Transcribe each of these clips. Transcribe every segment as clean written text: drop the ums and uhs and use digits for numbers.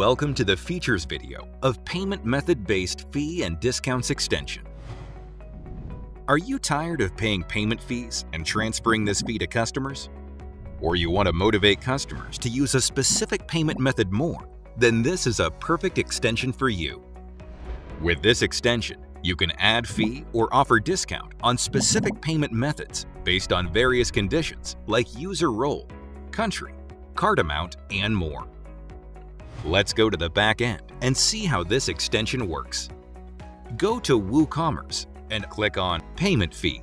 Welcome to the features video of Payment Method-Based Fee and Discounts Extension. Are you tired of paying payment fees and transferring this fee to customers? Or you want to motivate customers to use a specific payment method more? Then this is a perfect extension for you. With this extension, you can add fee or offer discount on specific payment methods based on various conditions like user role, country, card amount, and more. Let's go to the back end and see how this extension works. Go to WooCommerce and click on Payment Fee.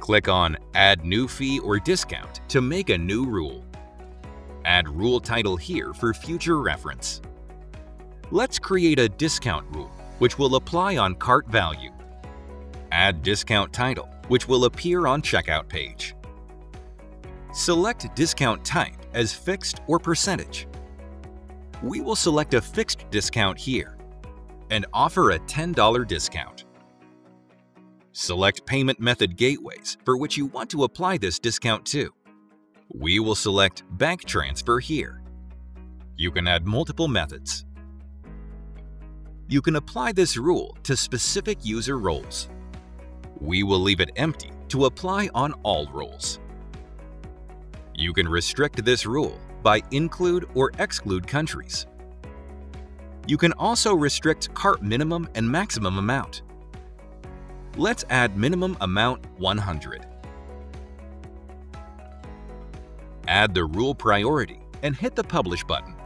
Click on Add New Fee or Discount to make a new rule. Add rule title here for future reference. Let's create a discount rule, which will apply on cart value. Add discount title, which will appear on checkout page. Select discount type as fixed or percentage. We will select a fixed discount here and offer a $10 discount. Select payment method gateways for which you want to apply this discount to. We will select bank transfer here. You can add multiple methods. You can apply this rule to specific user roles. We will leave it empty to apply on all roles. You can restrict this rule by include or exclude countries. You can also restrict cart minimum and maximum amount. Let's add minimum amount 100. Add the rule priority and hit the publish button.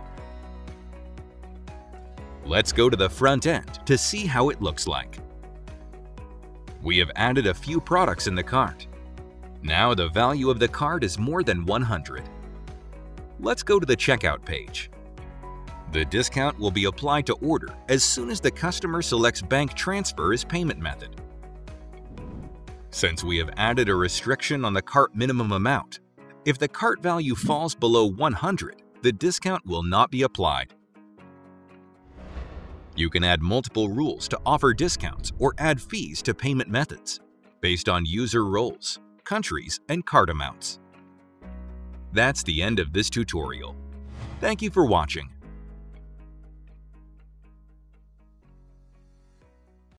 Let's go to the front end to see how it looks like. We have added a few products in the cart. Now the value of the cart is more than 100. Let's go to the checkout page. The discount will be applied to order as soon as the customer selects bank transfer as payment method. Since we have added a restriction on the cart minimum amount, if the cart value falls below 100, the discount will not be applied. You can add multiple rules to offer discounts or add fees to payment methods based on user roles, countries, and cart amounts. That's the end of this tutorial. Thank you for watching.